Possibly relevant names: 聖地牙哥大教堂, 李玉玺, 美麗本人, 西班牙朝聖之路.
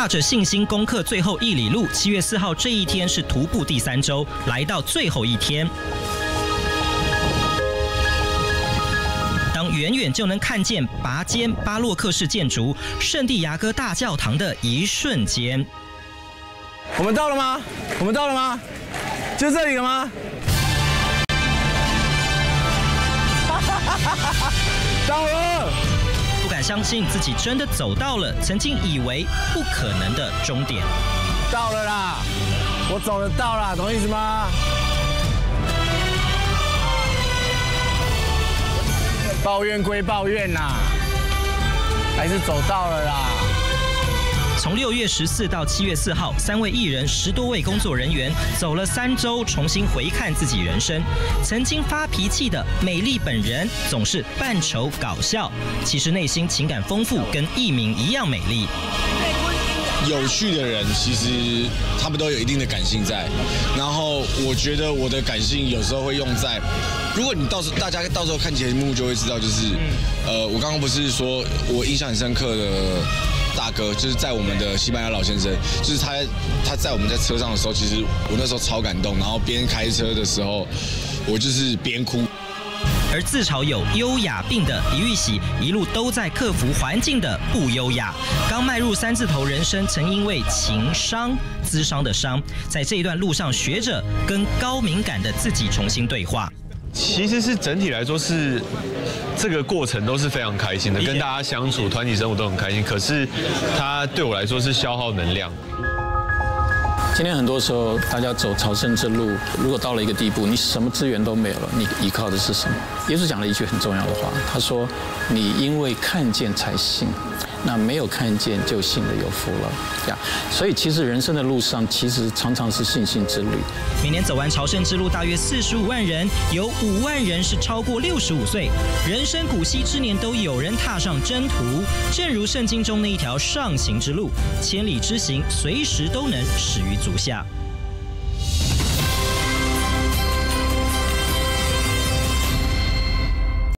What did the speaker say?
踏着信心攻克最后一里路。7月4号这一天是徒步第3周，来到最后一天。 远远就能看见拔尖巴洛克式建筑圣地牙哥大教堂的一瞬间。我们到了吗？我们到了吗？就这里了吗？到了！不敢相信自己真的走到了曾经以为不可能的终点。到了啦！我走得到啦，懂我意思吗？ 抱怨归抱怨啦，还是走到了啦。从6月14到7月4号，3位艺人、10多位工作人员走了3周，重新回看自己人生。曾经发脾气的美丽本人总是扮丑搞笑，其实内心情感丰富，跟艺名一样美丽。 有趣的人，其实他们都有一定的感性在。然后我觉得我的感性有时候会用在，如果你到时候大家到时候看节目就会知道，就是我刚刚不是说我印象很深刻的大哥，就是在我们的西班牙老先生，就是他在我们在车上的时候，其实我那时候超感动，然后边开车的时候，我就是边哭。 而自嘲有优雅病的李玉玺，一路都在克服环境的不优雅。刚迈入3字头人生，曾因为情商、咨商的商，在这一段路上学着跟高敏感的自己重新对话。其实是整体来说是这个过程都是非常开心的，跟大家相处、团体生活都很开心。可是它对我来说是消耗能量。 今天很多时候，大家走朝圣之路，如果到了一个地步，你什么资源都没有了，你依靠的是什么？耶稣讲了一句很重要的话，他说：“你因为看见才信，那没有看见就信的有福了。”这样，所以其实人生的路上，其实常常是信心之旅。每年走完朝圣之路，大约45万人，有5万人是超过65岁，人生古稀之年都有人踏上征途。正如圣经中那一条上行之路，千里之行，随时都能始于足下。